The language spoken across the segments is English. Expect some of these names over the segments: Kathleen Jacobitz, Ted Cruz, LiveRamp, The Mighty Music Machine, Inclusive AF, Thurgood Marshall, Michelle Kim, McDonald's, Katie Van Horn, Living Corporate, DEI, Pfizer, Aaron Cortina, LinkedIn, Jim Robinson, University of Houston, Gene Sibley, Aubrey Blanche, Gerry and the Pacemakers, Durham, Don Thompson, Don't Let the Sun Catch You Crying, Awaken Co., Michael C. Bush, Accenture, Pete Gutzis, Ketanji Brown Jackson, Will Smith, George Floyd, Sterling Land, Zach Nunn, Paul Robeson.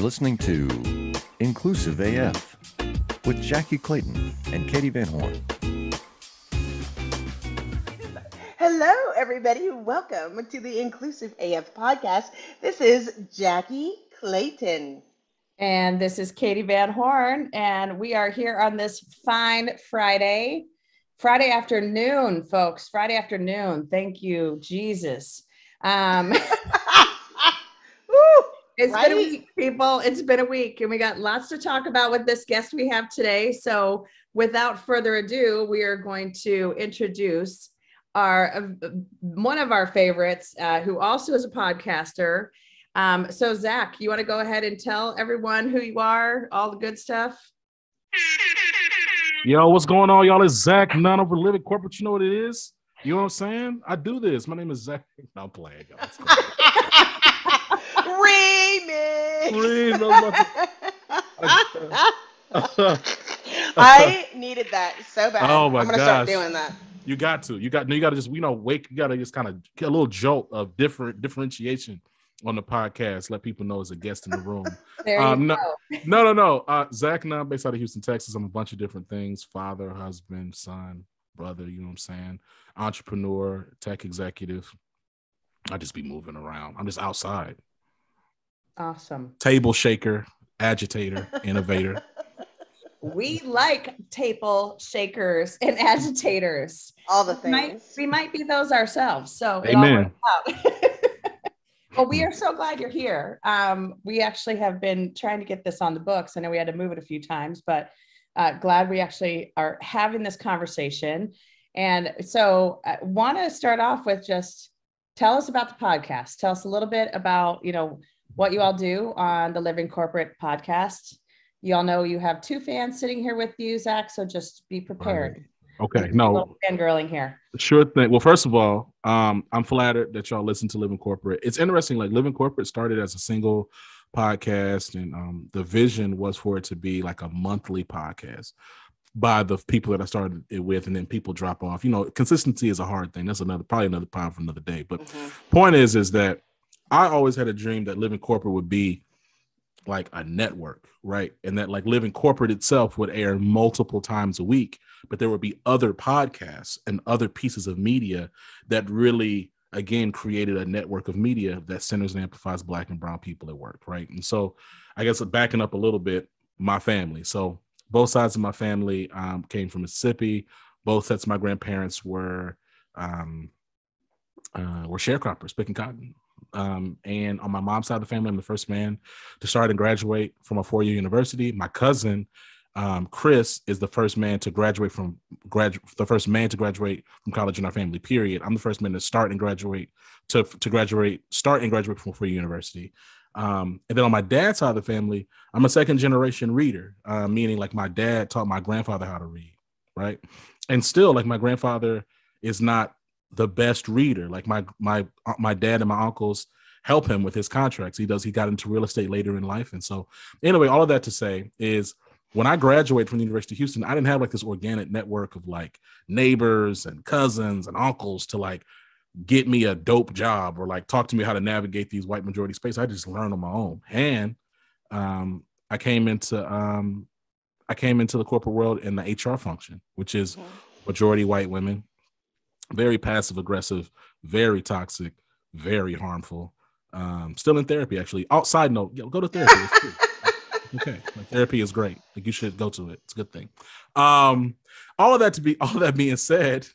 You're listening to Inclusive AF with Jackie Clayton and Katie Van Horn. Hello, everybody. Welcome to the Inclusive AF podcast. This is Jackie Clayton. And this is Katie Van Horn. And we are here on this fine Friday afternoon, folks. Friday afternoon. Thank you, Jesus. It's been a week, people. It's been a week, and we got lots to talk about with this guest we have today. So without further ado, we are going to introduce one of our favorites, who also is a podcaster. So Zach, you want to go ahead and tell everyone who you are, all the good stuff? Yo, what's going on, y'all? It's Zach Nunn over Living Corporate. You know what it is? You know what I'm saying? I do this. My name is Zach. No, I'm playing, y'all. It's cool. I needed that so bad. Oh my gosh. I'm gonna start doing that. You gotta just kind of get a little jolt of differentiation on the podcast. Let people know as a guest in the room. Zach and I, based out of Houston, Texas. I'm a bunch of different things: father, husband, son, brother. You know what I'm saying? Entrepreneur, tech executive. I just be moving around. I'm just outside. Awesome. Table shaker, agitator, innovator. We like table shakers and agitators. All the things. We might be those ourselves. So amen. Well, we are so glad you're here. We actually have been trying to get this on the books. I know we had to move it a few times, but glad we actually are having this conversation. And so I want to start off with just tell us about the podcast. Tell us a little bit about, what you all do on the Living Corporate podcast. You all know you have two fans sitting here with you, Zach, so just be prepared. Right. Okay, no. Fangirling here. Sure thing. Well, first of all, I'm flattered that y'all listen to Living Corporate. It's interesting, like Living Corporate started as a single podcast, and the vision was for it to be like a monthly podcast by the people that I started it with, and then people drop off. Consistency is a hard thing. That's probably another time for another day. But point is that I always had a dream that Living Corporate would be like a network, right? And that like Living Corporate itself would air multiple times a week, but there would be other podcasts and other pieces of media that really, again, created a network of media that centers and amplifies Black and brown people at work, right? And so I guess backing up a little bit, my family. So both sides of my family came from Mississippi. Both sets of my grandparents were sharecroppers, picking cotton. And on my mom's side of the family, I'm the first man to start and graduate from a four-year university. My cousin, Chris, is the first man to graduate from college in our family, period. I'm the first man to start and graduate from a four-year university. And then on my dad's side of the family, I'm a second-generation reader, meaning like my dad taught my grandfather how to read, right? And still, like, my grandfather is not the best reader. Like my dad and my uncles help him with his contracts. He got into real estate later in life. And so anyway, all of that to say is when I graduated from the University of Houston, I didn't have like this organic network of like neighbors and cousins and uncles to like get me a dope job or like talk to me how to navigate these white majority space. I just learned on my own. And I came into the corporate world in the HR function, which is majority white women. Very passive aggressive, very toxic, very harmful. Still in therapy, actually. Outside note, go to therapy. It's cool. Okay, like, therapy is great. Like, you should go to it. It's a good thing. All of that being said,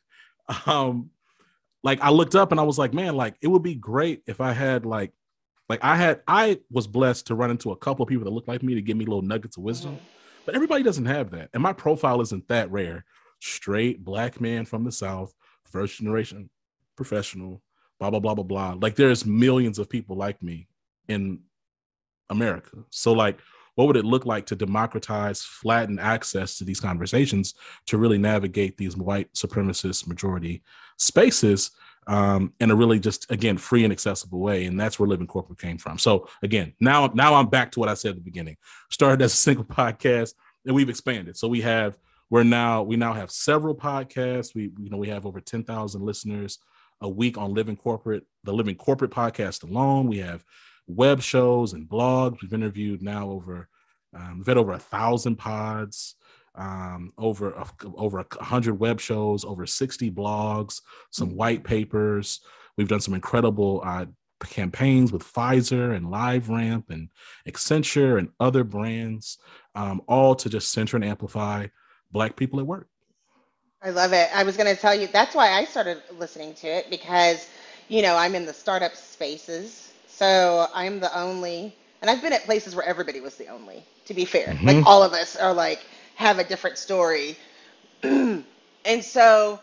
like I looked up and I was like, man, like it would be great if I had I was blessed to run into a couple of people that looked like me to give me little nuggets of wisdom, but everybody doesn't have that. And my profile isn't that rare. Straight Black man from the South. First generation professional, blah, blah, blah, blah, blah. Like there's millions of people like me in America. So like, what would it look like to democratize, flatten access to these conversations to really navigate these white supremacist majority spaces in a really just, again, free and accessible way? And that's where Living Corporate came from. So again, now I'm back to what I said at the beginning. Started as a single podcast and we've expanded. So we now have several podcasts. We have over 10,000 listeners a week on Living Corporate, the Living Corporate podcast alone. We have web shows and blogs. We've interviewed now over, we've had over 1,000 pods, over 100 web shows, over 60 blogs, some white papers. We've done some incredible campaigns with Pfizer and LiveRamp and Accenture and other brands, all to just center and amplify Black people at work. I love it. I was going to tell you, that's why I started listening to it, because, you know, I'm in the startup spaces, so I'm the only, and I've been at places where everybody was the only, to be fair. Mm-hmm. Like all of us are like, have a different story. And so,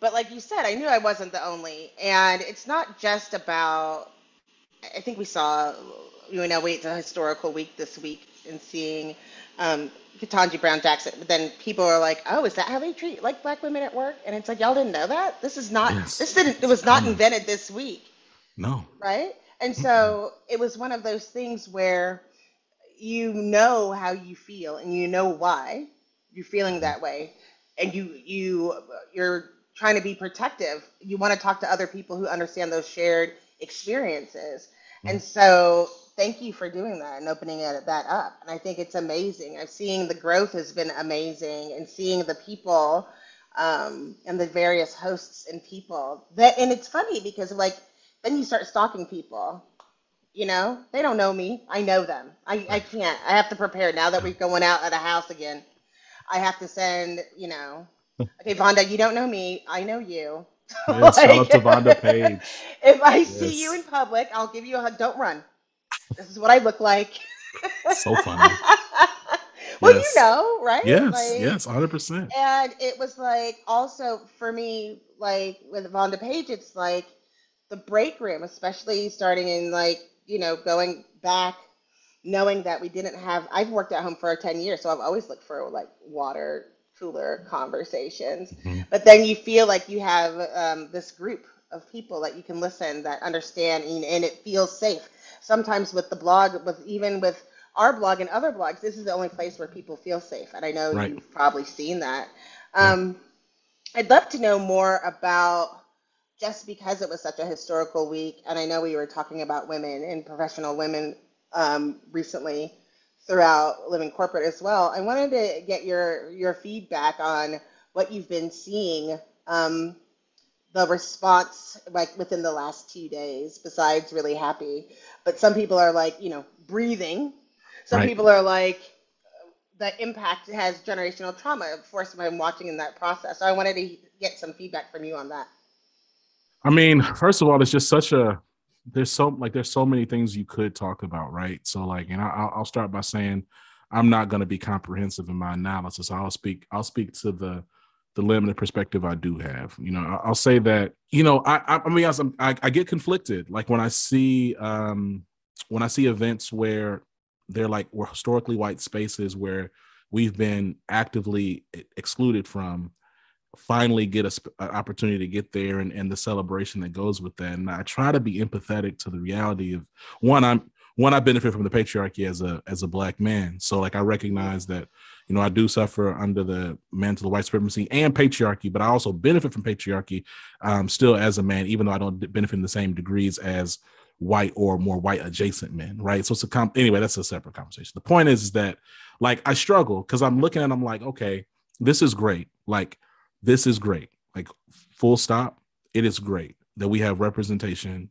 but like you said, I knew I wasn't the only, and it's not just about, I think we saw, you know, we had the historical week this week and seeing Ketanji Brown Jackson, but then people are like, oh, is that how they treat like Black women at work? And it's like, y'all didn't know that? This is not, yes. It was not invented this week. No. Right? And so it was one of those things where you know how you feel and you know why you're feeling that way. And you're trying to be protective. You want to talk to other people who understand those shared experiences. And so thank you for doing that and opening that up. And I think it's amazing. I've seen the growth has been amazing, and seeing the people and the various hosts and people that, and it's funny because like, then you start stalking people, you know, they don't know me. I know them. I have to prepare now that we're going out at a house again. I have to send, you know, okay, Vonda, you don't know me. I know you. Yes, like, shout out to Vonda Page. If I see you in public, I'll give you a hug. Don't run. This is what I look like. So funny. Well, you know, right? Yes, like, yes, 100%. And it was like, also for me, like with Vonda Page, it's like the break room, especially starting in like, you know, going back, knowing that we didn't have, I've worked at home for 10 years, so I've always looked for like water cooler conversations, but then you feel like you have this group of people that you can listen, that understand, and it feels safe. Sometimes with the blog, even with our blog and other blogs, this is the only place where people feel safe. And I know you've probably seen that. I'd love to know more about, just because it was such a historical week, and I know we were talking about women and professional women recently throughout Living Corporate as well. I wanted to get your feedback on what you've been seeing, the response like within the last 2 days, besides really happy. But some people are like, you know, breathing. Some people are like, the impact has generational trauma, of course, when I'm watching in that process. So I wanted to get some feedback from you on that. I mean, first of all, it's just such a, there's so many things you could talk about, right? So like, and I'll start by saying, I'm not going to be comprehensive in my analysis. I'll speak to the limited perspective I do have. You know, I'll say that, you know, I get conflicted. Like when I see events where they're like, were historically white spaces where we've been actively excluded from, finally get an opportunity to get there, and the celebration that goes with that. And I try to be empathetic to the reality of I benefit from the patriarchy as a Black man. So like, I recognize that, you know, I do suffer under the mantle of white supremacy and patriarchy, but I also benefit from patriarchy still as a man, even though I don't benefit in the same degrees as white or more white adjacent men, right? So it's anyway, that's a separate conversation. The point is that like, I struggle because I'm looking and I'm like, okay, this is great. Like, this is great. Like, full stop. It is great that we have representation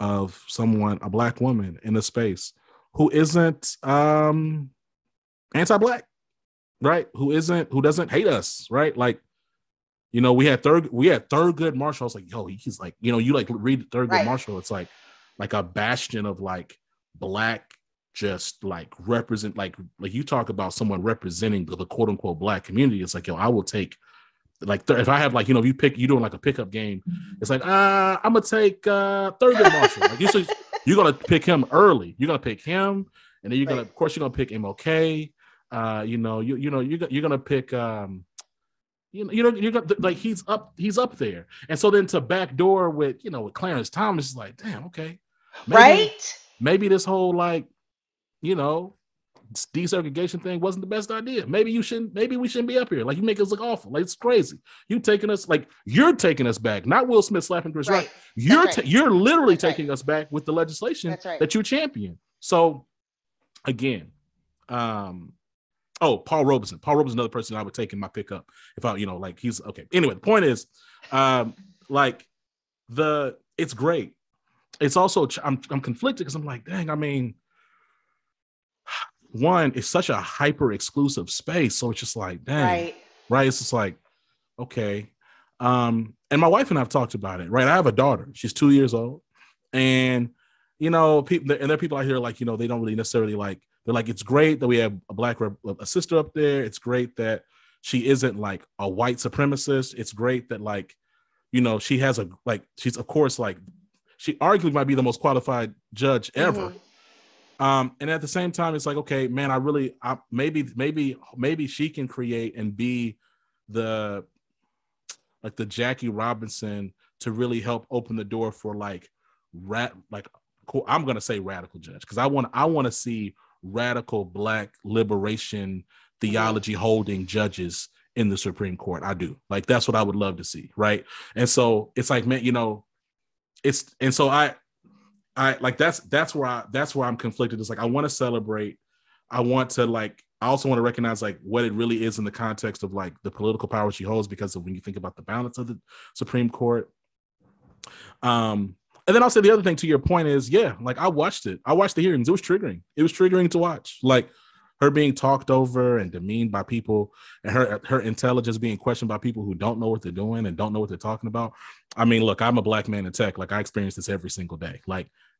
of someone, a Black woman in a space who isn't anti-Black, right? Who doesn't hate us, right? Like, you know, we had Thurgood Marshall. I was like, yo, he's like, you know, you like read Thurgood Marshall. It's like a bastion of like Black, just like represent, like you talk about someone representing the quote unquote Black community. It's like, yo, I will take like, if I have like, you know, if you doing like a pickup game, it's like, I'm gonna take Thurgood Marshall. Like, you're gonna pick him early. You're gonna pick him, and then you're gonna pick MLK. You know, you're gonna pick you're gonna like, he's up there. And so then to backdoor with, you know, with Clarence Thomas, is like, damn, okay, maybe this whole like, you know, desegregation thing wasn't the best idea. Maybe we shouldn't be up here. Like, you make us look awful. Like, it's crazy. You're taking us back. Not Will Smith slapping Chris Rock. You're literally taking us back with the legislation that you champion. So again, Paul Robeson. Paul Robeson, another person I would take in my pickup if I, he's okay. Anyway, the point is, it's great. It's also, I'm conflicted because I'm like, dang, one, it's such a hyper exclusive space. So it's just like, dang, right? It's just like, okay. And my wife and I have talked about it, right? I have a daughter. She's 2 years old. And, there are people out here they don't really necessarily they're like, it's great that we have a sister up there. It's great that she isn't a white supremacist. It's great that she has she's of course she arguably might be the most qualified judge ever. Mm-hmm. And at the same time, it's like, okay, man, maybe she can create and be the Jackie Robinson to really help open the door for I'm going to say radical judge. Cause I want to see radical Black liberation theology holding judges in the Supreme Court. I do. That's what I would love to see. Right. And so it's like, man, that's where I'm conflicted. It's I want to celebrate. I also want to recognize what it really is in the context of the political power she holds, because of when you think about the balance of the Supreme Court. And then I'll say the other thing to your point is, I watched it. I watched the hearings. It was triggering. It was triggering to watch, her being talked over and demeaned by people, and her intelligence being questioned by people who don't know what they're doing and don't know what they're talking about. Look, I'm a Black man in tech. I experience this every single day.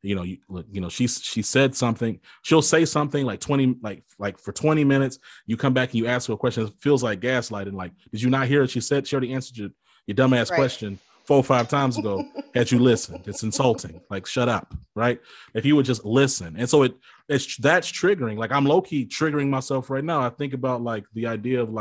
She said something. She'll say something for 20 minutes. You come back and you ask her a question. It feels like gaslighting. Did you not hear what she said? She already answered your dumbass question 4 or 5 times ago. Had you listened? It's insulting. Shut up, right? If you would just listen. And so that's triggering. I'm low-key triggering myself right now. I think about the idea of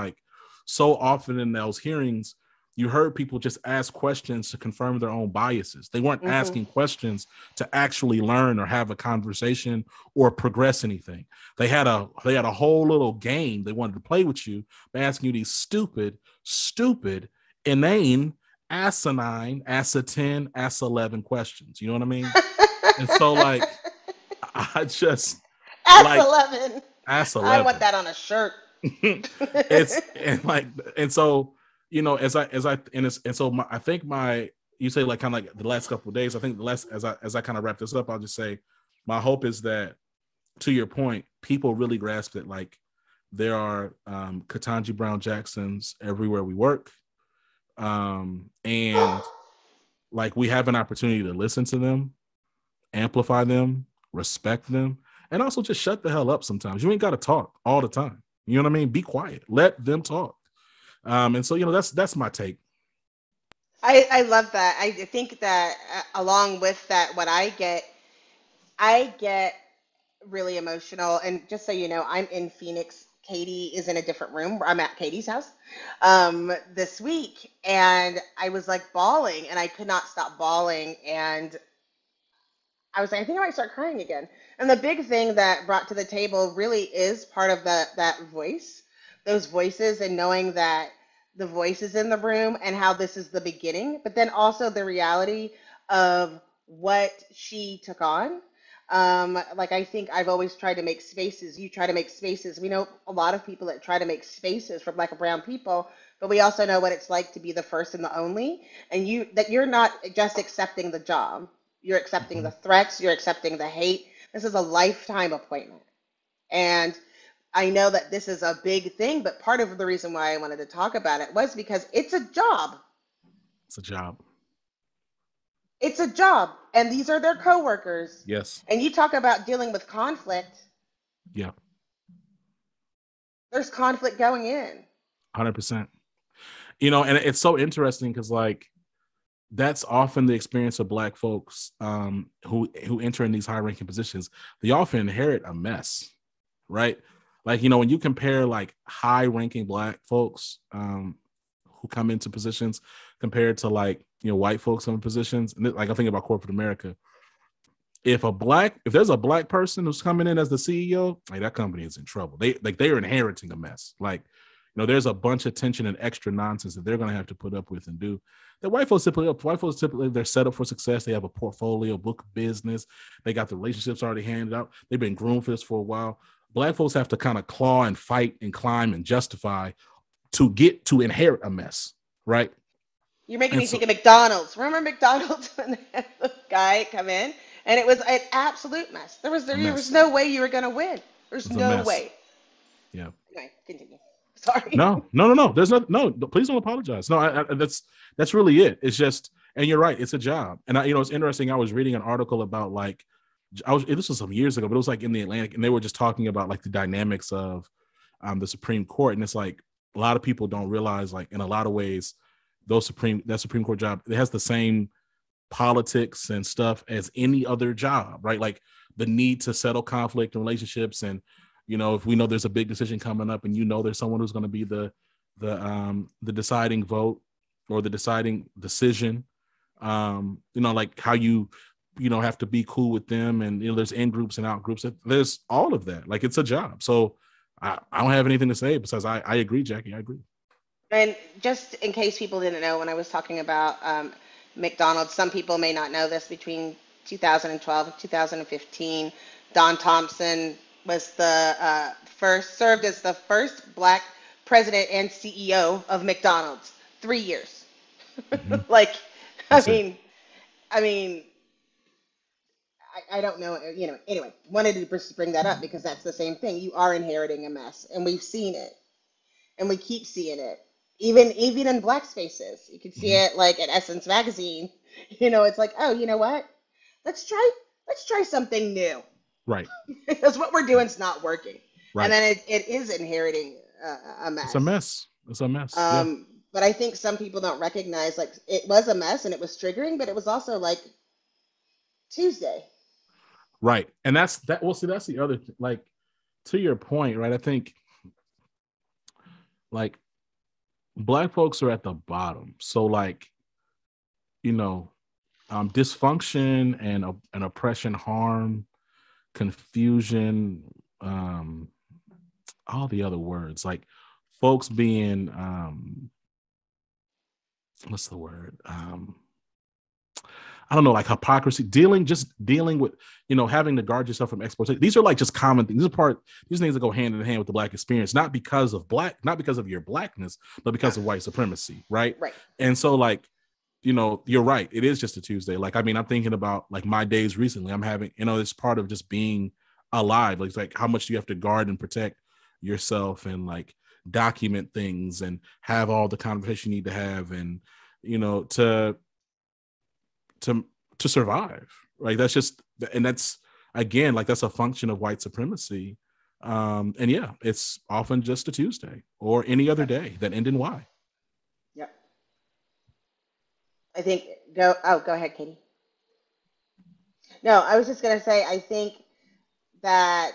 so often in those hearings, you heard people just ask questions to confirm their own biases. They weren't asking questions to actually learn or have a conversation or progress anything. They had a whole little game they wanted to play with you by asking you these stupid, inane, asinine, asinine, 11 questions. You know what I mean? And so I just ass 11. I want that on a shirt. I think the last couple of days, I think the last, as I kind of wrap this up, I'll just say my hope is that, to your point, people really grasp that there are Ketanji Brown Jacksons everywhere we work. And we have an opportunity to listen to them, amplify them, respect them, and also just shut the hell up sometimes. You ain't got to talk all the time. You know what I mean? Be quiet. Let them talk. And so, that's my take. I love that. I think that along with that, what I get really emotional. And just so you know, I'm in Phoenix. Katie is in a different room. I'm at Katie's house this week, and I was bawling, and I could not stop bawling, and I was like, I think I might start crying again. And the big thing that brought to the table really is part of that voice, those voices, and knowing that the voice is in the room and how this is the beginning, but then also the reality of what she took on. I think I've always tried to make spaces. You try to make spaces. We know a lot of people that try to make spaces for Black and brown people, but we also know what it's like to be the first and the only, and you're not just accepting the job. You're accepting the threats. You're accepting the hate. This is a lifetime appointment. And I know that this is a big thing, but part of the reason why I wanted to talk about it was because it's a job. It's a job. It's a job, and these are their coworkers. Yes. And you talk about dealing with conflict. Yeah. There's conflict going in. 100%. And it's so interesting because, that's often the experience of Black folks who enter in these high-ranking positions. They often inherit a mess, right? When you compare, high-ranking Black folks who come into positions compared to, white folks in positions, and I'm thinking about corporate America, If there's a black person who's coming in as the CEO, like, that company is in trouble. They are inheriting a mess. Like, you know, there's a bunch of tension and extra nonsense that they're going to have to put up with and do. The white folks typically they're set up for success. They have a portfolio, book business. They got the relationships already handed out. They've been groomed for this for a while. Black folks have to kind of claw and fight and climb and justify to get to inherit a mess, right? You're making me think of McDonald's. Remember McDonald's when they had the guy come in? And it was an absolute mess. There was no way you were going to win. There's no way. Yeah. Anyway, continue. Sorry. No. There's no. Please don't apologize. No, that's really it. It's just, and you're right. It's a job. And I, you know, it's interesting. I was reading an article about this was some years ago, but it was like in the Atlantic, and they were just talking about like the dynamics of the Supreme Court. And it's like a lot of people don't realize, like, in a lot of ways, that Supreme Court job, it has the same politics and stuff as any other job, right? Like the need to settle conflict and relationships, and, you know, if we know there's a big decision coming up, and, you know, there's someone who's going to be the deciding vote or the deciding decision, you know, like how you know, have to be cool with them, and, you know, there's in groups and out groups. There's all of that. Like, it's a job. So I don't have anything to say besides I agree, Jackie. I agree. And just in case people didn't know, when I was talking about McDonald's, some people may not know this, between 2012 and 2015, Don Thompson was served as the first black president and CEO of McDonald's. 3 years. Mm-hmm. I don't know, you know, anyway, wanted to just bring that up because that's the same thing. You are inheriting a mess, and we've seen it, and we keep seeing it. Even in black spaces, you can see it, like at Essence magazine. You know, it's like, oh, you know what? Let's try something new. Right. Because what we're doing is not working. Right. And then it is inheriting a mess. It's a mess. Yeah. But I think some people don't recognize, like, it was a mess and it was triggering, but it was also like Tuesday. Right. And that's that. Well, see, that's the other thing. Like, to your point, right? I think, like, Black folks are at the bottom. So, like, you know, dysfunction and oppression, harm, confusion, all the other words, like folks being, what's the word? I don't know, like hypocrisy, dealing with, you know, having to guard yourself from exploitation. These are like just common things. These things that go hand in hand with the black experience, not because of your blackness, but because of white supremacy. Right. Right. And so, like, you know, you're right. It is just a Tuesday. Like, I mean, I'm thinking about, like, my days recently, I'm having, you know, it's part of just being alive. Like, it's like, how much do you have to guard and protect yourself, and, like, document things and have all the conversation you need to have. And, you know, to survive, right? That's just, and that's, again, like, that's a function of white supremacy. And yeah, it's often just a Tuesday or any other day that end in Y. Yep. I think, go ahead, Katie. No, I was just going to say, I think that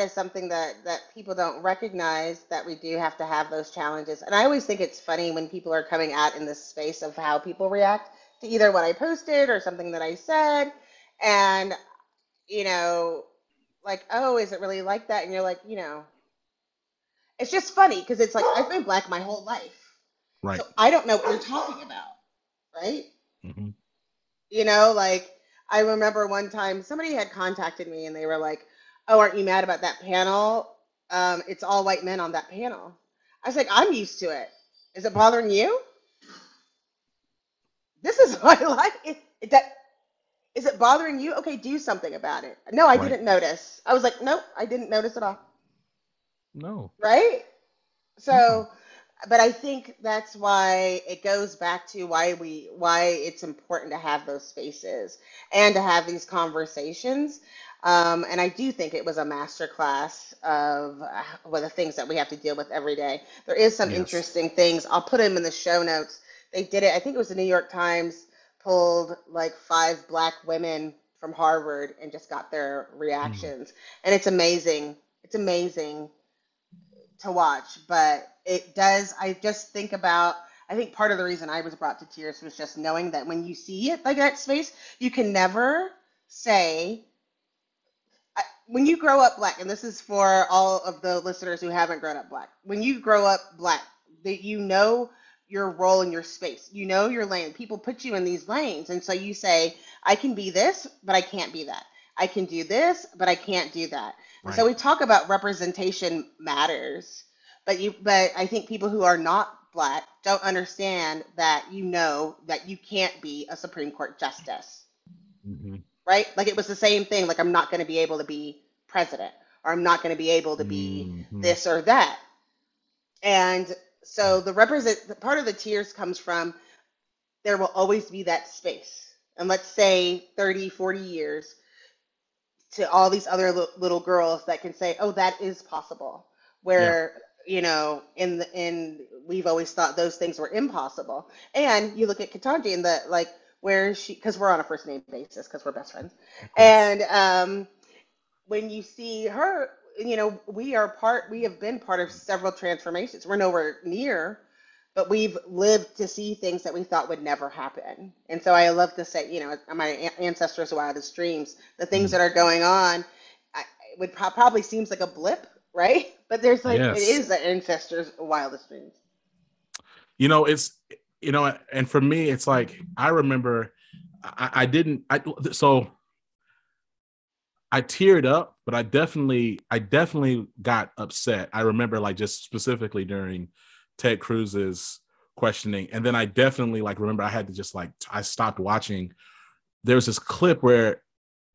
is something that people don't recognize, that we do have to have those challenges. And I always think it's funny when people are coming out in this space of how people react to either what I posted or something that I said, and, you know, like, oh, is it really like that? And you're like, you know, it's just funny because it's like, I've been black my whole life, right? So I don't know what you're talking about, right? Mm-hmm. You know, like, I remember one time somebody had contacted me and they were like, oh, aren't you mad about that panel? It's all white men on that panel. I was like, I'm used to it. Is it bothering you? This is my life. Is it bothering you? Okay, do something about it. No, I didn't notice. I was like, nope, I didn't notice at all. No. Right? So, But I think that's why it goes back to why it's important to have those spaces and to have these conversations. And I do think it was a masterclass of the things that we have to deal with every day. There is some interesting things. I'll put them in the show notes. They did it. I think it was the New York Times pulled like 5 black women from Harvard and just got their reactions. Mm-hmm. And it's amazing. It's amazing to watch. But it does. I think part of the reason I was brought to tears was just knowing that when you see it, like, that space, you can never say when you grow up Black, and this is for all of the listeners who haven't grown up Black, when you grow up Black, that you know your role in your space, you know your lane. People put you in these lanes, and so you say, I can be this, but I can't be that. I can do this, but I can't do that. Right. So we talk about representation matters, but I think people who are not Black don't understand that you know that you can't be a Supreme Court justice, mm-hmm. right? Like it was the same thing. Like I'm not going to be able to be president, or I'm not going to be able to be mm-hmm. this or that. And so the part of the tears comes from there will always be that space. And let's say 30, 40 years to all these other little girls that can say, oh, that is possible, where yeah. you know, we've always thought those things were impossible. And you look at Ketanji and where she, because we're on a first name basis, because we're best friends. And when you see her, you know, we have been part of several transformations. We're nowhere near, but we've lived to see things that we thought would never happen. And so I love to say, you know, my ancestors' wildest dreams, the things that are going on, it would probably seems like a blip, right? But there's it is the ancestors' wildest dreams. You know, and for me, it's like, I remember I teared up, but I definitely got upset. I remember just specifically during Ted Cruz's questioning. And then I definitely remember I had to I stopped watching. There was this clip where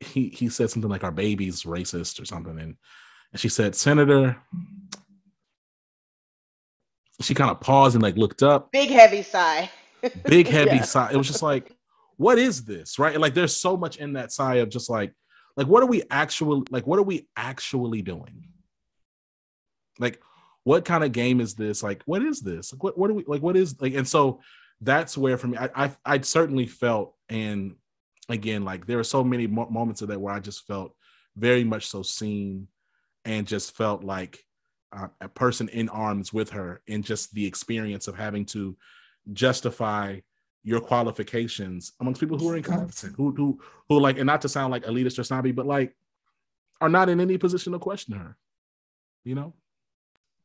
he said something like, our baby's racist or something. And she said, Senator, she kind of paused and looked up. Big, heavy sigh. Big, heavy yeah. sigh. It was just what is this? Right. There's so much in that sigh of what are we actually doing? What kind of game is this? What is this? What are we what is and so that's where for me, I certainly felt, and again, there were so many moments of that where I just felt very much so seen, and just felt a person in arms with her, and just the experience of having to justify your qualifications amongst people who are incompetent, who and not to sound elitist or snobby, but are not in any position to question her, you know?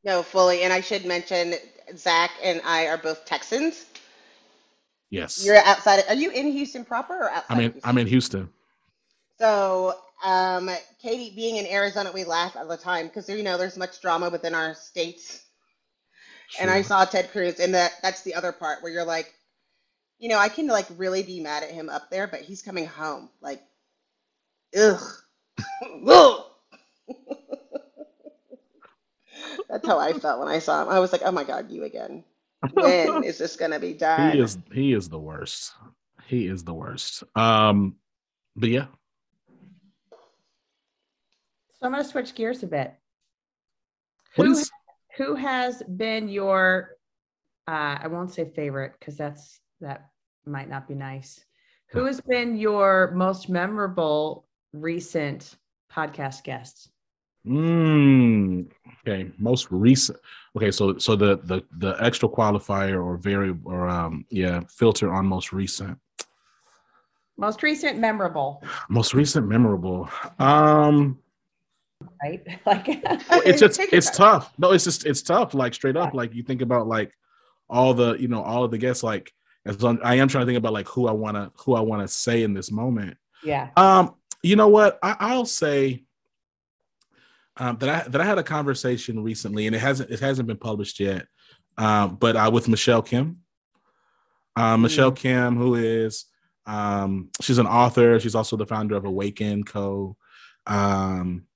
No, fully. And I should mention, Zach and I are both Texans. Yes. You're outside. Are you in Houston proper or outside? I'm in Houston. So Katie, being in Arizona, we laugh all the time because, you know, there's much drama within our states. Sure. And I saw Ted Cruz, and that's the other part where you're you know, I can really be mad at him up there, but he's coming home. Ugh. Ugh. That's how I felt when I saw him. I was oh my God, you again. When is this going to be done? He is the worst. He is the worst. But yeah. So I'm going to switch gears a bit. Who has been your, I won't say favorite, because that might not be nice. Who has been your most memorable recent podcast guest? Okay. Most recent. Okay. So the extra qualifier filter on most recent. Most recent memorable. Most recent memorable. Right. It's tough. No, it's tough. Straight up. You think about all of the guests, I am trying to think about who I want to say in this moment. Yeah. You know what? I'll say that I had a conversation recently, and it hasn't been published yet. But with Michelle Kim. Michelle Kim, who is she's an author. She's also the founder of Awaken Co., an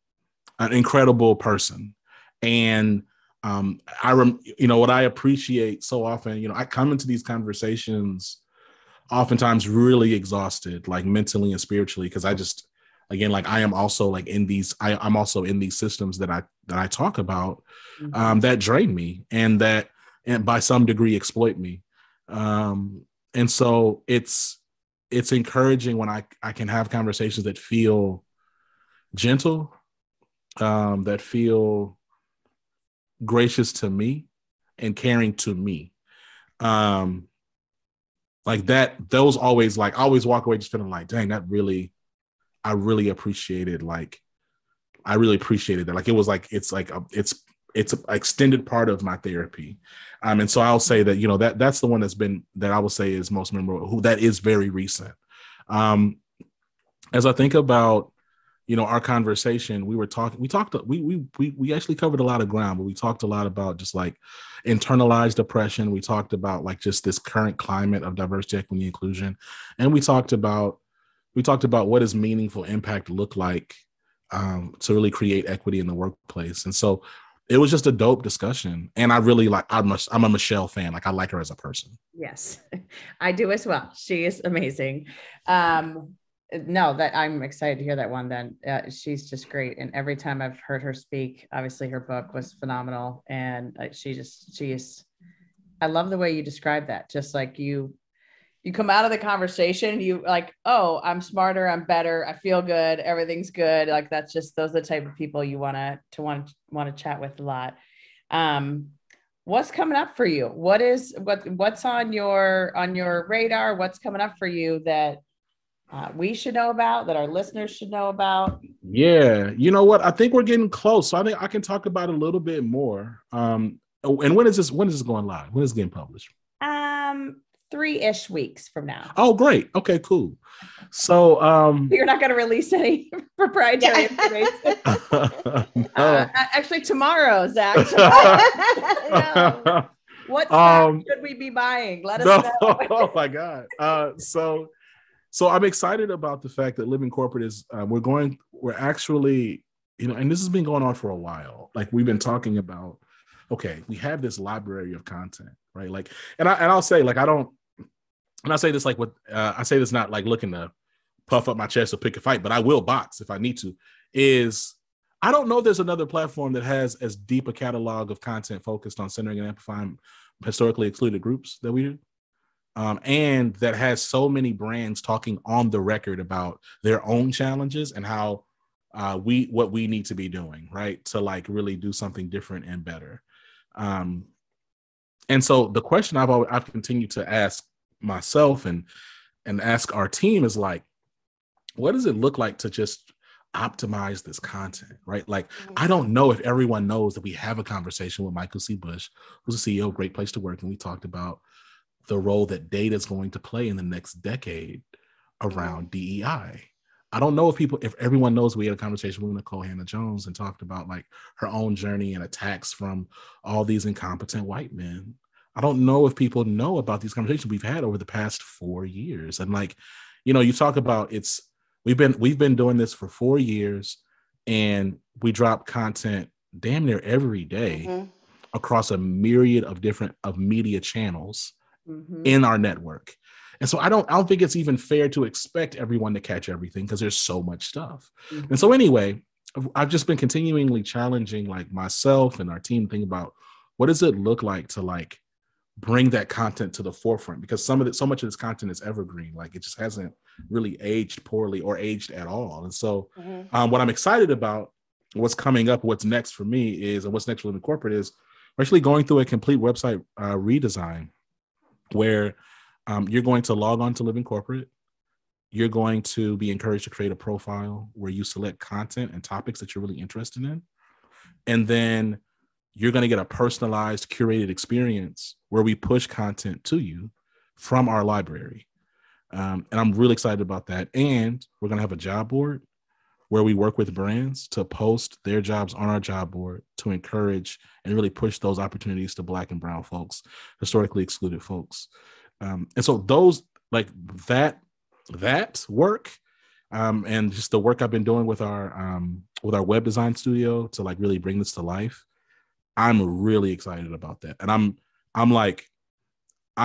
incredible person. And what I appreciate so often, you know, I come into these conversations oftentimes really exhausted, mentally and spiritually, because I just, again, I am also in these, I'm also in these systems that I talk about, that drain me and by some degree exploit me. And so it's encouraging when I can have conversations that feel gentle, that feel gracious to me and caring to me. Those always I always walk away just feeling dang, I really appreciated I really appreciated that. Like, it was like, it's like, a, it's an extended part of my therapy. And so I'll say that, you know, that's the one that's been, that I will say is most memorable, who that is very recent. As I think about, you know, our conversation, we actually covered a lot of ground, but we talked a lot about just like internalized oppression. We talked about like just this current climate of diversity, equity, inclusion. And we talked about what does meaningful impact look like to really create equity in the workplace. And so it was just a dope discussion. And I really I'm a Michelle fan. Like, I like her as a person. Yes, I do as well. She is amazing. I'm excited to hear that one then. She's just great. And every time I've heard her speak, obviously her book was phenomenal. And I love the way you describe that. Just like you come out of the conversation, you like, oh, I'm smarter, I'm better, I feel good, everything's good. Like, that's just, those are the type of people you want to chat with a lot. What's coming up for you? What's on your radar? What's coming up for you that we should know about, that our listeners should know about? Yeah, you know what? I think we're getting close. So I think I can talk about it a little bit more. And when is this going live? When is it getting published? 3-ish weeks from now. Oh, great. Okay, cool. So you're not going to release any proprietary information. No. Actually, tomorrow, Zach. No. What should we be buying? Let us know. Oh my God. So I'm excited about the fact that Living Corporate is we're actually, you know, and this has been going on for a while. Like, we've been talking about, okay, we have this library of content, right? Like, and I'll say, like, I say this, like, with I say this not like looking to puff up my chest or pick a fight, but I will box if I need to, is I don't know there's another platform that has as deep a catalog of content focused on centering and amplifying historically excluded groups that we do. And that has so many brands talking on the record about their own challenges and how what we need to be doing, right, to like really do something different and better. And so the question I've continued to ask myself and ask our team is like, what does it look like to just optimize this content, right? Like, I don't know if everyone knows that we have a conversation with Michael C. Bush, who's the CEO of Great Place to Work, and we talked about the role that data is going to play in the next decade around DEI. I don't know if everyone knows we had a conversation with Nicole Hannah-Jones and talked about like her own journey and attacks from all these incompetent white men. I don't know if people know about these conversations we've had over the past 4 years. And like, you know, you talk about we've been doing this for 4 years, and we drop content damn near every day across a myriad of different media channels in our network. And so I don't think it's even fair to expect everyone to catch everything, because there's so much stuff. And so anyway, I've just been continually challenging like myself and our team to think about, what does it look like to like bring that content to the forefront? Because so much of this content is evergreen. Like, it just hasn't really aged poorly or aged at all. And so what I'm excited about, what's coming up, what's next for me is, and what's next for Living Corporate is, we're actually going through a complete website redesign, where you're going to log on to Living Corporate. You're going to be encouraged to create a profile where you select content and topics that you're really interested in. And then you're going to get a personalized, curated experience where we push content to you from our library. And I'm really excited about that. And we're going to have a job board where we work with brands to post their jobs on our job board to encourage and really push those opportunities to Black and Brown folks, historically excluded folks. And so those, like that work and just the work I've been doing with our web design studio to like really bring this to life, I'm really excited about that. And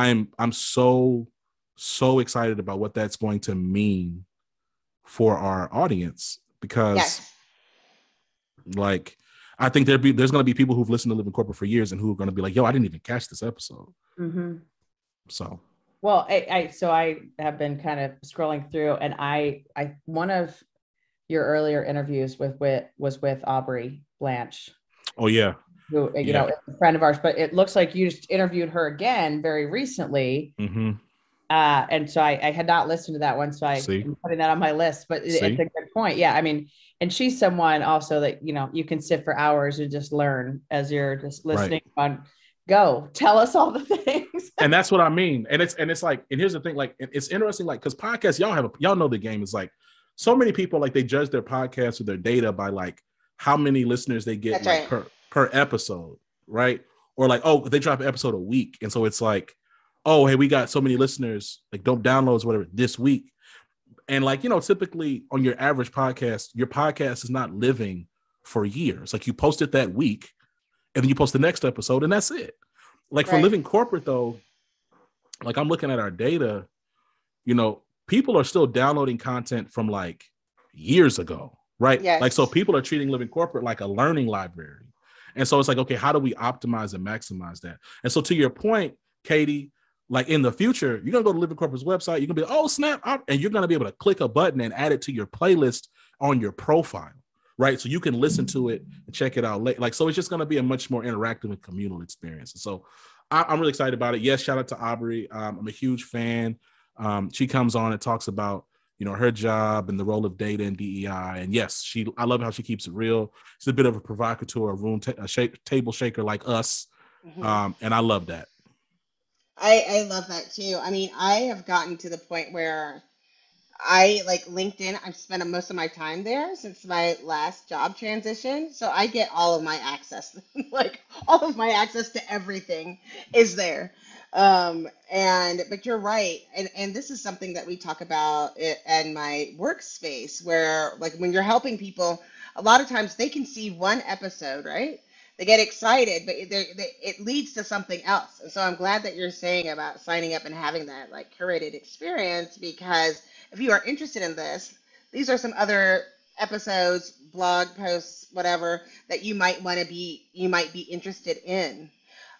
I'm so, so excited about what that's going to mean for our audience, because like, I think there's going to be people who've listened to Living Corporate for years and who are going to be like, yo, I didn't even catch this episode. So. Well, I have been kind of scrolling through, and I one of your earlier interviews was with Aubrey Blanche. Oh yeah. Who, you know, is a friend of ours, but it looks like you just interviewed her again very recently. And so I had not listened to that one. So I'm putting that on my list, but it's a good point. Yeah. I mean, And she's someone also that, you know, you can sit for hours and just learn as you're just listening on go. Tell us all the things. And that's what I mean. And it's like, and here's the thing, like, it's interesting, like, because podcasts, y'all know the game is like, so many people, like, they judge their podcasts or their data by like how many listeners they get like, per episode, right? Or like, oh, they drop an episode a week. And so it's like, oh, hey, we got so many listeners, like downloads, whatever, this week. And like, you know, typically on your average podcast, your podcast is not living for years. Like you post it that week and then you post the next episode and that's it. Like for Living Corporate though, like I'm looking at our data, you know, people are still downloading content from like years ago, right? Yes. Like, so people are treating Living Corporate like a learning library. And so it's like, okay, how do we optimize and maximize that? And so to your point, Katie, like in the future, you're going to go to Living Corporate's website. You're going to be like, oh, snap. And you're going to be able to click a button and add it to your playlist on your profile, right? So you can listen to it and check it out later. Like, so it's just going to be a much more interactive and communal experience. And so I'm really excited about it. Yes, shout out to Aubrey. I'm a huge fan. She comes on and talks about, you know, her job and the role of data and DEI. And yes, I love how she keeps it real. She's a bit of a provocateur, table shaker like us. Mm-hmm. And I love that. I love that too. I mean, I have gotten to the point where I like LinkedIn. I've spent most of my time there since my last job transition. So I get all of my access, like all of my access to everything is there. But you're right. And this is something that we talk about in my workspace where like when you're helping people, a lot of times they can see one episode, right? They get excited, but it leads to something else. And so I'm glad that you're saying about signing up and having that like curated experience, because if you are interested in this, these are some other episodes, blog posts, whatever, that you might be interested in.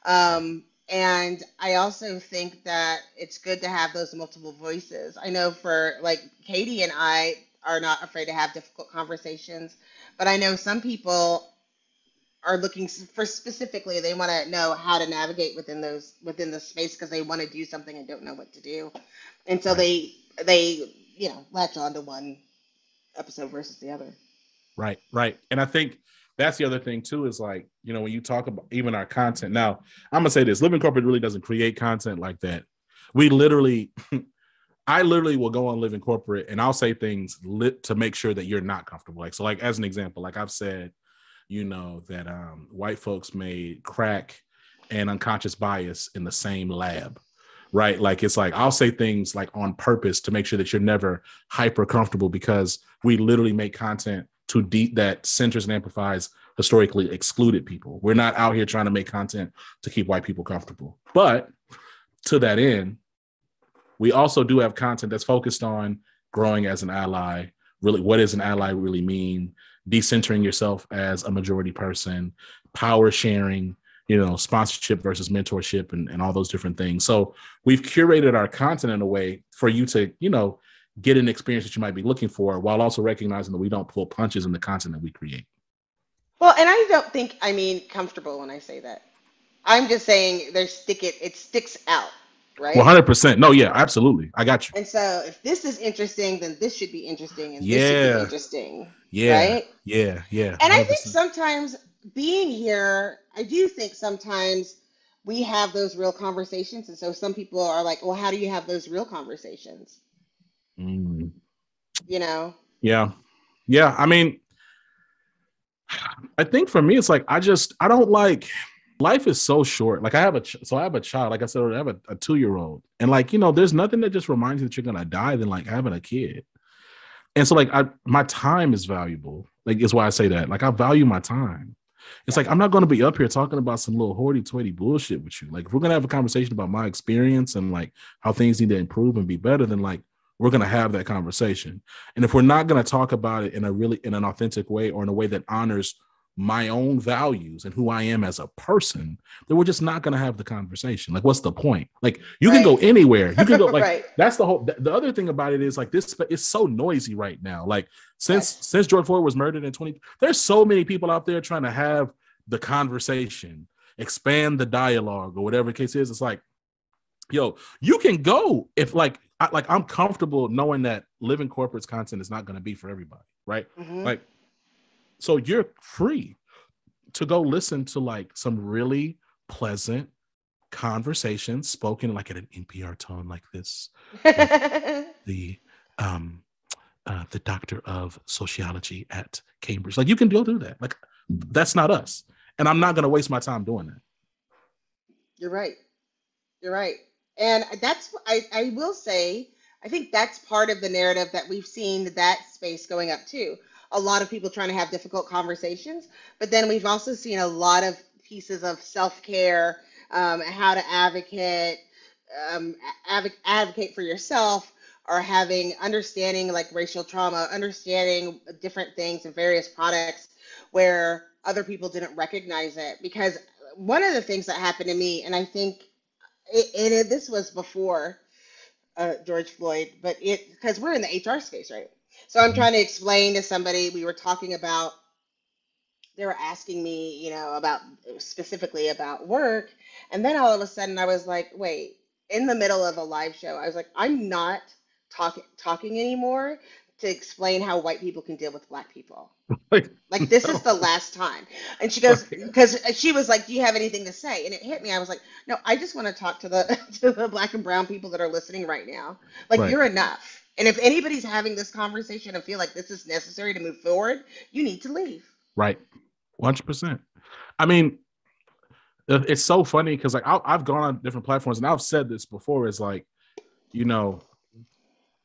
And I also think that it's good to have those multiple voices. I know for like Katie and I are not afraid to have difficult conversations, but I know some people are looking for specifically, they want to know how to navigate within the space because they want to do something and don't know what to do. And so they, you know, latch on to one episode versus the other. Right. Right. And I think that's the other thing too, is like, you know, when you talk about even our content now, I'm gonna say this, Living Corporate really doesn't create content like that. We literally, I literally will go on Living Corporate and I'll say things to make sure that you're not comfortable. Like, so like, as an example, like I've said, you know, that white folks made crack and unconscious bias in the same lab, right? Like, it's like, I'll say things like on purpose to make sure that you're never hyper comfortable, because we literally make content to that centers and amplifies historically excluded people. We're not out here trying to make content to keep white people comfortable. But to that end, we also do have content that's focused on growing as an ally. Really, what does an ally really mean? Decentering yourself as a majority person, power sharing, you know, sponsorship versus mentorship and all those different things. So we've curated our content in a way for you to, you know, get an experience that you might be looking for while also recognizing that we don't pull punches in the content that we create. Well, and I don't think I mean comfortable when I say that. I'm just saying it sticks out, right? 100%. No, yeah, absolutely. I got you. And so if this is interesting, then this should be interesting and this should be interesting. Yeah, right? Yeah. And 100%. I think sometimes being here, I do think sometimes we have those real conversations. And so some people are like, well, how do you have those real conversations? Mm. You know? Yeah. Yeah. I mean, I think for me, it's like, I don't like, life is so short. Like I have a child, like I said, I have a 2-year-old, and like, you know, there's nothing that just reminds you that you're going to die than like having a kid. And so like my time is valuable. Like, it's why I say that. Like, I value my time. It's like, I'm not going to be up here talking about some little hoity-toity bullshit with you. Like, if we're going to have a conversation about my experience and like how things need to improve and be better, then like, we're going to have that conversation. And if we're not going to talk about it in an authentic way, or in a way that honors my own values and who I am as a person, then we're just not going to have the conversation. Like, what's the point? Like, you can go anywhere. You can go like, that's the whole, the other thing about it is like this, it's so noisy right now. Like since George Floyd was murdered in 20, there's so many people out there trying to have the conversation, expand the dialogue or whatever the case is. It's like, yo, you can go if like, I'm comfortable knowing that Living Corporate's content is not going to be for everybody. Right. Mm-hmm. Like, So you're free to go listen to like some really pleasant conversations spoken like at an NPR tone like this. The doctor of sociology at Cambridge. Like you can go do that. Like that's not us. And I'm not going to waste my time doing that. You're right. You're right. And that's, I will say, I think that's part of the narrative that we've seen that space going up too. A lot of people trying to have difficult conversations, but then we've also seen a lot of pieces of self-care, how to advocate for yourself, or having understanding like racial trauma, understanding different things and various products where other people didn't recognize it. Because one of the things that happened to me, and I think it this was before George Floyd, but because we're in the HR space, right? So I'm trying to explain to somebody, we were talking about, they were asking me, you know, about specifically about work. And then all of a sudden I was like, wait, in the middle of a live show, I was like, I'm not talking anymore to explain how white people can deal with black people. Like this is the last time. And she goes, because she was like, do you have anything to say? And it hit me. I was like, no, I just want to talk to the black and brown people that are listening right now. Like you're enough. And if anybody's having this conversation and feel like this is necessary to move forward, you need to leave. Right. 100%. I mean, it's so funny because like I've gone on different platforms and I've said this before. It's like, you know,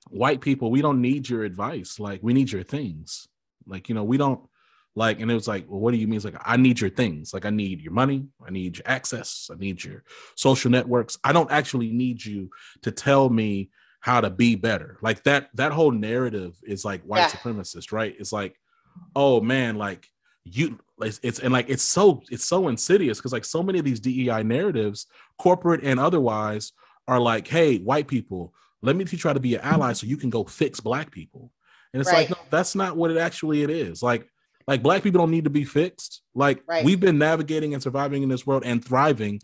white people, we don't need your advice. Like we need your things. Like, you know, we don't like, and it was like, well, what do you mean? It's like, I need your things. Like I need your money. I need your access. I need your social networks. I don't actually need you to tell me how to be better. Like that whole narrative is like white supremacist, right? It's like, oh man, like you, it's and like it's so insidious because like so many of these DEI narratives, corporate and otherwise, are like, hey, white people, let me try to be an ally so you can go fix black people. And it's like, no, that's not what it is. Like black people don't need to be fixed. Like we've been navigating and surviving in this world and thriving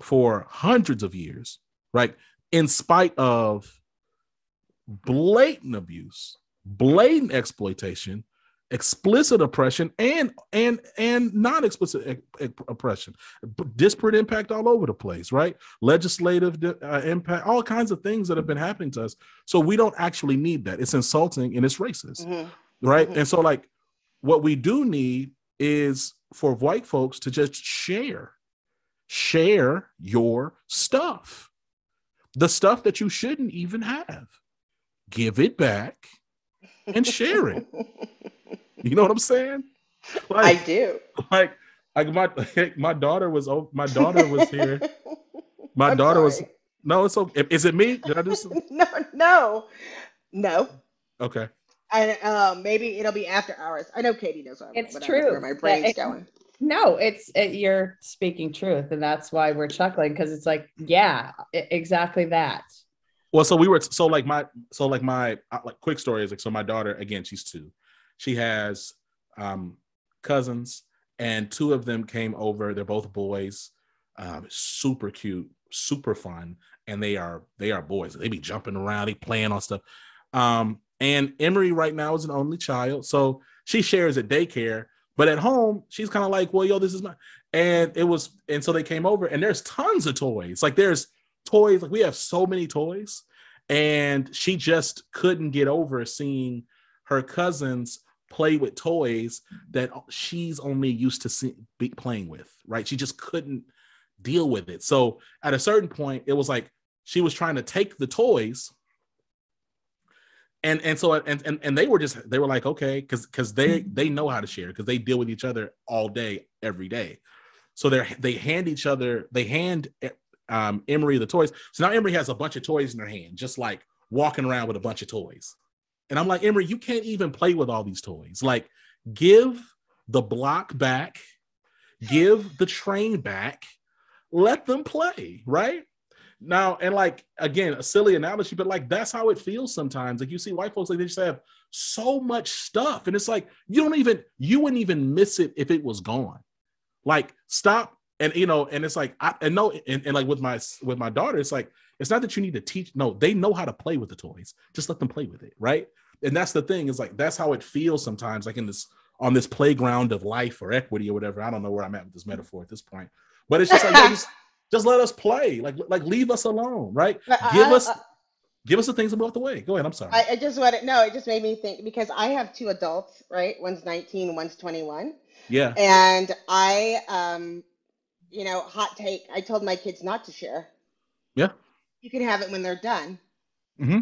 for hundreds of years, right? In spite of blatant abuse, blatant exploitation, explicit oppression, and non-explicit oppression, disparate impact all over the place, right? Legislative impact, all kinds of things that have been happening to us. So we don't actually need that. It's insulting and it's racist, right? And so like what we do need is for white folks to just share your stuff. The stuff that you shouldn't even have, give it back and share it. You know what I'm saying? Like, I do. Like my daughter was here. My daughter was. No, it's okay. Is it me? Did I do something? No. Okay. And maybe it'll be after hours. I know Katie knows what I'm doing. It's true. Where my brain's going. No, you're speaking truth. And that's why we're chuckling. Cause it's like, yeah, exactly that. Well, so we were, quick story is like, so my daughter, again, she's 2, she has cousins and 2 of them came over. They're both boys, super cute, super fun. And they are boys. They be jumping around, they playing on stuff. And Emery right now is an only child. So she shares at daycare. But at home, she's kind of like, well, yo, this is mine. And so they came over and there's tons of toys. Like there's toys, like we have so many toys. And she just couldn't get over seeing her cousins play with toys that she's only used to playing with, right? She just couldn't deal with it. So at a certain point, it was like, she was trying to take the toys. And so they were just, they were like, okay, because they know how to share because they deal with each other all day, every day. So they hand Emery the toys. So now Emery has a bunch of toys in her hand, just like walking around with a bunch of toys. And I'm like, Emery, you can't even play with all these toys. Like give the block back, give the train back, let them play, right? Now, and like, again, a silly analogy, but like, that's how it feels sometimes. Like you see white folks, like they just have so much stuff. And it's like, you wouldn't even miss it if it was gone. Like stop. And, you know, and it's like, like with my daughter, it's like, it's not that you need to teach. No, they know how to play with the toys. Just let them play with it. Right. And that's the thing is like, that's how it feels sometimes, like in this on this playground of life or equity or whatever. I don't know where I'm at with this metaphor at this point, but it's just like, yeah, just let us play. Like leave us alone, right? Give us the things about the way. Go ahead. I'm sorry. I just wanted, no, it just made me think, because I have two adults, right? One's 19, one's 21. Yeah. And I, you know, hot take, I told my kids not to share. Yeah. You can have it when they're done. Mm-hmm.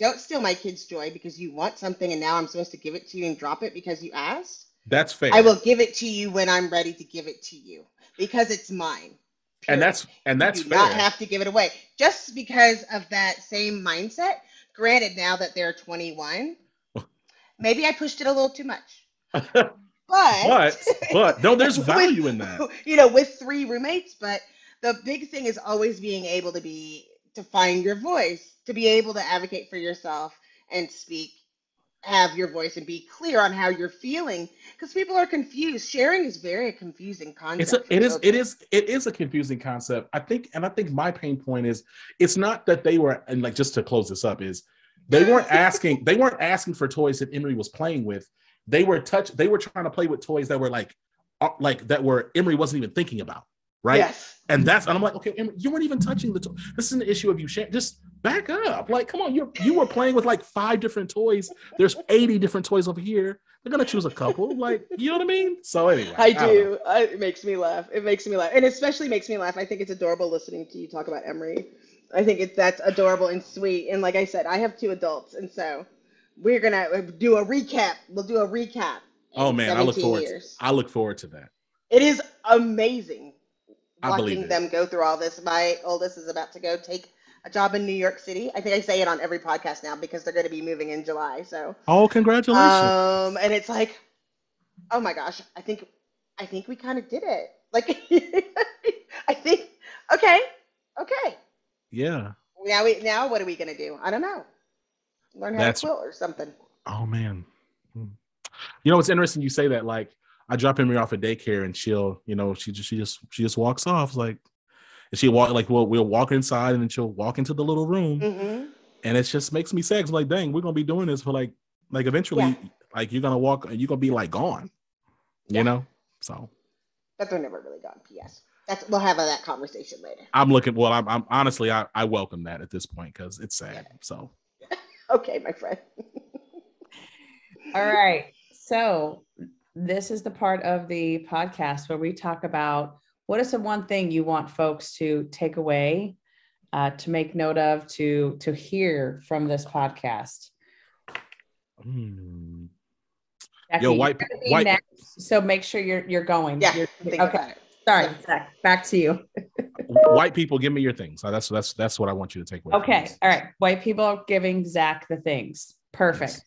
Don't steal my kids' joy because you want something and now I'm supposed to give it to you and drop it because you asked. That's fair. I will give it to you when I'm ready to give it to you because it's mine. Period. And that's fair. You do not have to give it away. Just because of that same mindset, granted now that they're 21, maybe I pushed it a little too much. But no, there's value in that. You know, with three roommates, but the big thing is always being able to find your voice, to be able to advocate for yourself and speak, have your voice and be clear on how you're feeling, because people are confused. Sharing is very confusing concept. It is a confusing concept. I think my pain point is, it's not that they were, and like, just to close this up, is they weren't asking for toys that Emory was playing with. They were trying to play with toys that were that Emory wasn't even thinking about. Right. Yes. And I'm like, okay, Emory, you weren't even touching the toy. This is an issue of you sharing. Just back up. Like, come on, you were playing with like 5 different toys. There's 80 different toys over here. They're going to choose a couple. Like, you know what I mean? So anyway. It makes me laugh. It makes me laugh. And especially makes me laugh. I think it's adorable listening to you talk about Emory. I think that's adorable and sweet. And like I said, I have 2 adults. And so we're going to do a recap. We'll do a recap. Oh man, I look forward to that. It is amazing. Watching them go through all this. My oldest is about to go take a job in New York City. I think I say it on every podcast now because they're going to be moving in July. So congratulations! And it's like, oh my gosh, I think we kind of did it. Like, I think, okay. Yeah. Now what are we going to do? I don't know. Learn how to quilt or something. Oh man, you know it's interesting you say that. Like, I drop Emory off at daycare and she'll, you know, she just walks off. Like, and we'll walk inside and then she'll walk into the little room. Mm-hmm. And it just makes me sad. I'm like, dang, we're going to be doing this for like eventually, yeah. Like you're going to be like gone, yeah. You know? So. But they're never really gone. P.S. We'll have that conversation later. I'm honestly, I welcome that at this point because it's sad. Yeah. So. Okay, my friend. All right. So. This is the part of the podcast where we talk about what is the one thing you want folks to take away, to make note of, to hear from this podcast. Jackie, yo, white. Next, so make sure you're going. Yeah. Okay. Sorry, Zach. Back to you. White people, give me your things. That's what I want you to take away. Okay. All right. White people giving Zach the things. Perfect. Yes.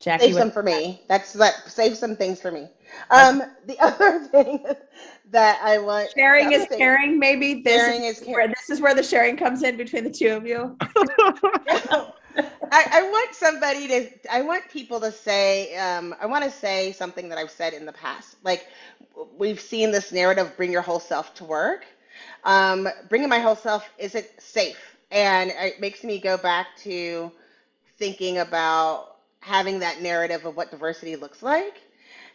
Jackie, save some for me. Save some things for me. The other thing that I want. Sharing is caring. Maybe this is where the sharing comes in between the two of you. I want people to say, I want to say something that I've said in the past. Like, we've seen this narrative, bring your whole self to work. Bringing my whole self isn't safe. And it makes me go back to thinking about having that narrative of what diversity looks like.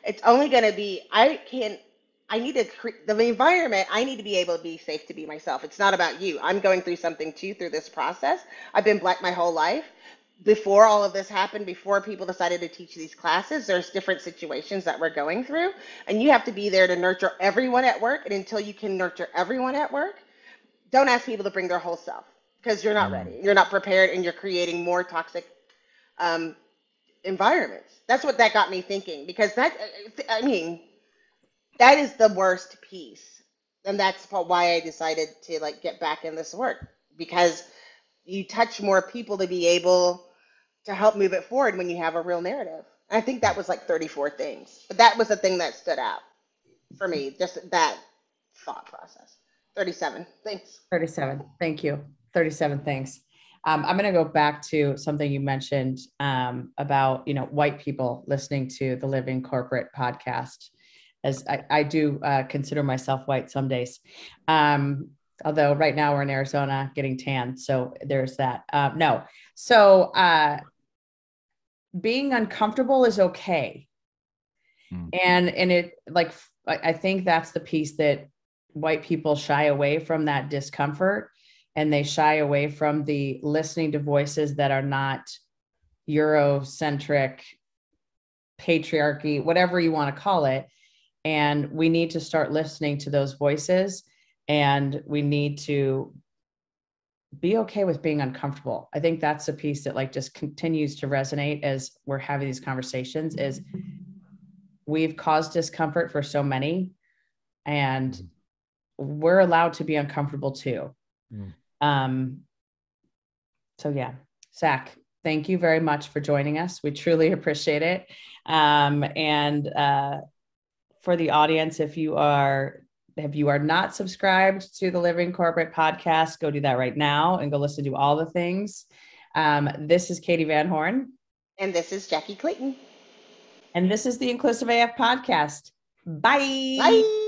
It's only going to be, the environment, I need to be able to be safe to be myself. It's not about you. I'm going through something too through this process. I've been Black my whole life. Before all of this happened, before people decided to teach these classes, there's different situations that we're going through, and you have to be there to nurture everyone at work. And until you can nurture everyone at work, don't ask people to bring their whole self because you're not ready. You're not prepared and you're creating more toxic, environments. That's what that got me thinking, because that is the worst piece. And that's why I decided to get back in this work, because you touch more people to be able to help move it forward when you have a real narrative. And I think that was 34 things, but that was the thing that stood out for me. Just that thought process. 37 things. 37. Thank you. 37 things. I'm going to go back to something you mentioned about, white people listening to the Living Corporate podcast, as I do consider myself white some days. Although right now we're in Arizona getting tan. So there's that. Being uncomfortable is okay. Mm-hmm. And it, like, I think that's the piece that white people shy away from, that discomfort, and they shy away from the listening to voices that are not Eurocentric, patriarchy, whatever you want to call it. And we need to start listening to those voices, and we need to be okay with being uncomfortable. I think that's the piece that, like, just continues to resonate as we're having these conversations, is we've caused discomfort for so many, and we're allowed to be uncomfortable too. Mm. So yeah, Zach, thank you very much for joining us. We truly appreciate it. And for the audience, if you are not subscribed to the Living Corporate podcast, go do that right now and go listen to all the things. This is Katie Van Horn. And this is Jackie Clayton. And this is the Inclusive AF podcast. Bye. Bye.